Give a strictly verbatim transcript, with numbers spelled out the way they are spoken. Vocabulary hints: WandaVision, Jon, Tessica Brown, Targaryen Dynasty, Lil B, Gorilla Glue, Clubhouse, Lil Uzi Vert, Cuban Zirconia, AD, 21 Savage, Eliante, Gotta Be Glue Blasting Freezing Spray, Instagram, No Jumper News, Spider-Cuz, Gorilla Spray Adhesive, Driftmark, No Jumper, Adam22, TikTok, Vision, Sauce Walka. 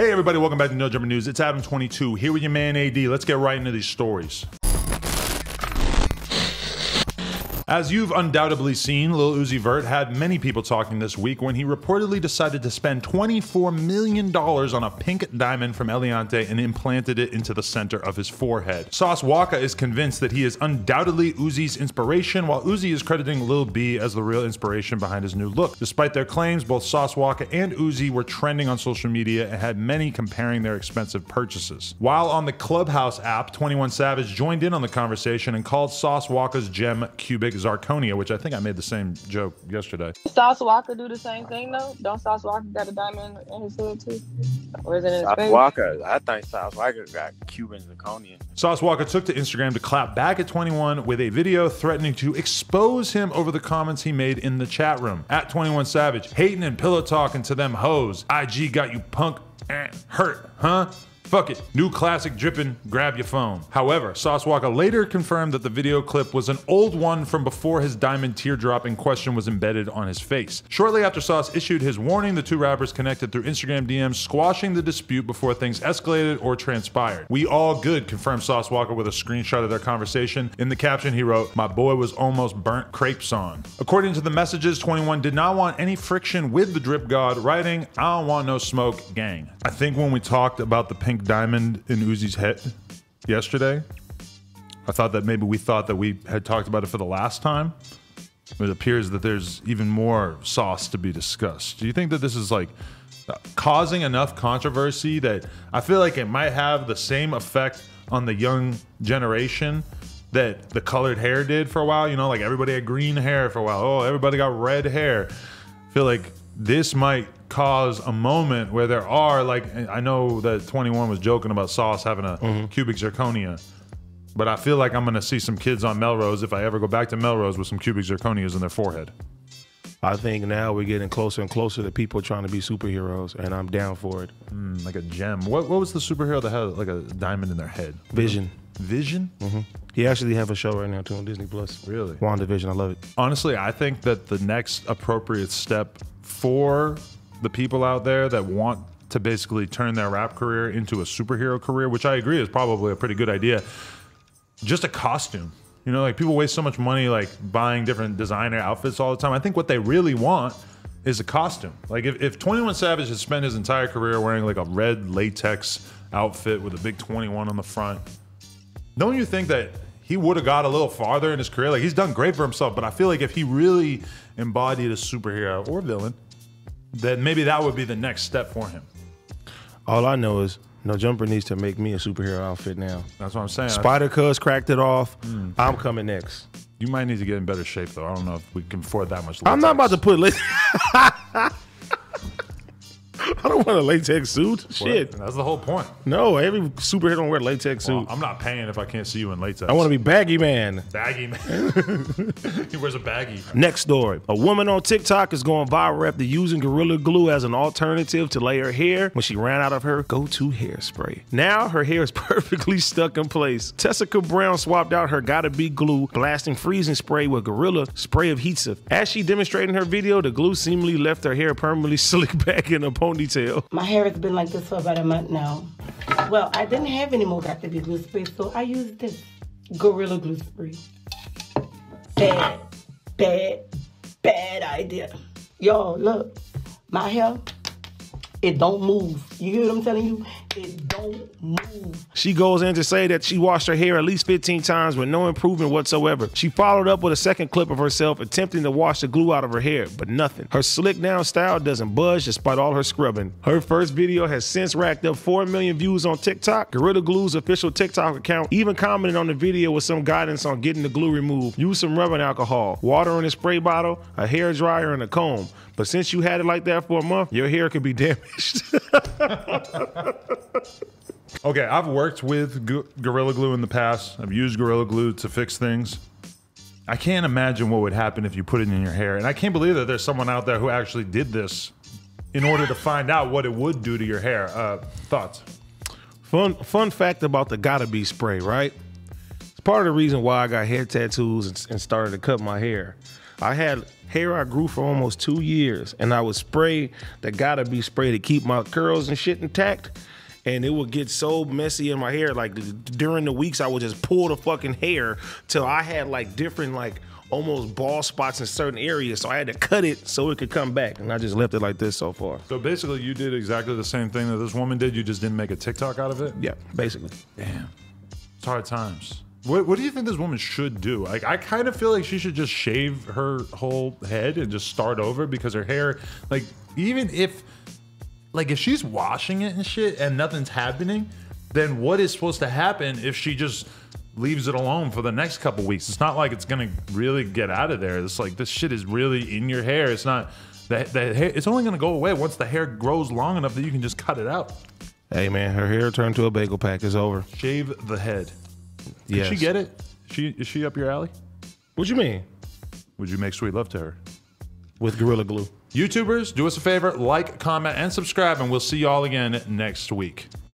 Hey everybody, welcome back to No Jumper News. It's Adam twenty-two here with your man A D. Let's get right into these stories. As you've undoubtedly seen, Lil Uzi Vert had many people talking this week when he reportedly decided to spend twenty-four million dollars on a pink diamond from Eliante and implanted it into the center of his forehead. Sauce Walka is convinced that he is undoubtedly Uzi's inspiration, while Uzi is crediting Lil B as the real inspiration behind his new look. Despite their claims, both Sauce Walka and Uzi were trending on social media and had many comparing their expensive purchases. While on the Clubhouse app, twenty-one Savage joined in on the conversation and called Sauce Walka's gem Cuban Zirconia, which I think I made the same joke yesterday. Sauce Walka do the same thing though? Don't Sauce Walka got a diamond in his hood too? Or is it in his face? Sauce Walka, I think Sauce Walka got Cuban Zirconia. Sauce Walka took to Instagram to clap back at twenty-one with a video threatening to expose him over the comments he made in the chat room. At twenty-one Savage, hating and pillow talking to them hoes. I G got you punk and hurt, huh? Fuck it, new classic dripping, grab your phone. However, Sauce Walka later confirmed that the video clip was an old one from before his diamond teardrop in question was embedded on his face. Shortly after Sauce issued his warning, the two rappers connected through Instagram D Ms, squashing the dispute before things escalated or transpired. "We all good," confirmed Sauce Walka with a screenshot of their conversation. In the caption, he wrote, "My boy was almost burnt crepes on." According to the messages, twenty-one did not want any friction with the drip god, writing, "I don't want no smoke, gang." I think when we talked about the pink diamond in Uzi's head yesterday, I thought that maybe we thought that we had talked about it for the last time, but it appears that there's even more sauce to be discussed. Do you think that this is like causing enough controversy that I feel like it might have the same effect on the young generation that the colored hair did for a while? You know, like everybody had green hair for a while. Oh, everybody got red hair. I feel like this might cause a moment where there are, like, I know that twenty-one was joking about Sauce having a mm-hmm. Cuban Zirconia, but I feel like I'm gonna see some kids on Melrose, if I ever go back to Melrose, with some Cuban Zirconias in their forehead. I think now we're getting closer and closer to people trying to be superheroes, and I'm down for it. Mm, like a gem. What, what was the superhero that had like a diamond in their head? Vision. Vision? Mm-hmm. He actually have a show right now too on Disney plus. Really? WandaVision, I love it. Honestly, I think that the next appropriate step for the people out there that want to basically turn their rap career into a superhero career, which I agree is probably a pretty good idea, just a costume. You know, like people waste so much money like buying different designer outfits all the time. I think what they really want is a costume. Like if, if twenty-one Savage had spent his entire career wearing like a red latex outfit with a big twenty-one on the front, don't you think that he would have got a little farther in his career? Like he's done great for himself, but I feel like if he really embodied a superhero or villain, that maybe that would be the next step for him. All I know is No Jumper needs to make me a superhero outfit now. That's what I'm saying. Spider-Cuz cracked it off. Mm. I'm coming next. You might need to get in better shape though. I don't know if we can afford that much latex. I'm not about to put latex. I don't want a latex suit. What? Shit. That's the whole point. No, every superhero don't wear a latex suit. Well, I'm not paying if I can't see you in latex. I want to be baggy man. Baggy man. He wears a baggy. Next story. A woman on TikTok is going viral after using Gorilla Glue as an alternative to lay her hair when she ran out of her go-to hairspray. Now her hair is perfectly stuck in place. Tessica Brown swapped out her Gotta Be Glue Blasting Freezing Spray with Gorilla Spray Adhesive. As she demonstrated in her video, the glue seemingly left her hair permanently slicked back in a pony. Detail. My hair has been like this for about a month now. Well, I didn't have any more Got to B glue spray, so I used this Gorilla Glue spray. Bad, bad, bad idea. Y'all, look, my hair, it don't move. You hear what I'm telling you? It don't move. She goes in to say that she washed her hair at least fifteen times with no improvement whatsoever. She followed up with a second clip of herself attempting to wash the glue out of her hair, but nothing. Her slick down style doesn't budge despite all her scrubbing. Her first video has since racked up four million views on TikTok. Gorilla Glue's official TikTok account even commented on the video with some guidance on getting the glue removed. Use some rubbing alcohol, water in a spray bottle, a hair dryer, and a comb. But since you had it like that for a month, your hair could be damaged. Okay, I've worked with Gorilla Glue in the past. I've used Gorilla Glue to fix things. I can't imagine what would happen if you put it in your hair. And I can't believe that there's someone out there who actually did this in order to find out what it would do to your hair. Uh, thoughts? Fun, fun fact about the Got to B spray, right? It's part of the reason why I got hair tattoos and, and started to cut my hair. I had hair I grew for almost two years and I would spray the Gotta Be spray to keep my curls and shit intact. And it would get so messy in my hair. Like during the weeks, I would just pull the fucking hair till I had like different, like almost bald spots in certain areas. So I had to cut it so it could come back. And I just left it like this so far. So basically you did exactly the same thing that this woman did. You just didn't make a TikTok out of it? Yeah, basically. Damn, it's hard times. What, what do you think this woman should do? Like, I kind of feel like she should just shave her whole head and just start over, because her hair, like, even if, like, if she's washing it and shit and nothing's happening, then what is supposed to happen if she just leaves it alone for the next couple weeks? It's not like it's gonna really get out of there. It's like, this shit is really in your hair. It's not that the hair, it's only gonna go away once the hair grows long enough that you can just cut it out. Hey man, her hair turned to a bagel pack. It's over. Shave the head. Did yes. she get it? She is she up your alley? What you mean? Would you make sweet love to her? With Gorilla Glue. YouTubers, do us a favor, like, comment, and subscribe, and we'll see y'all again next week.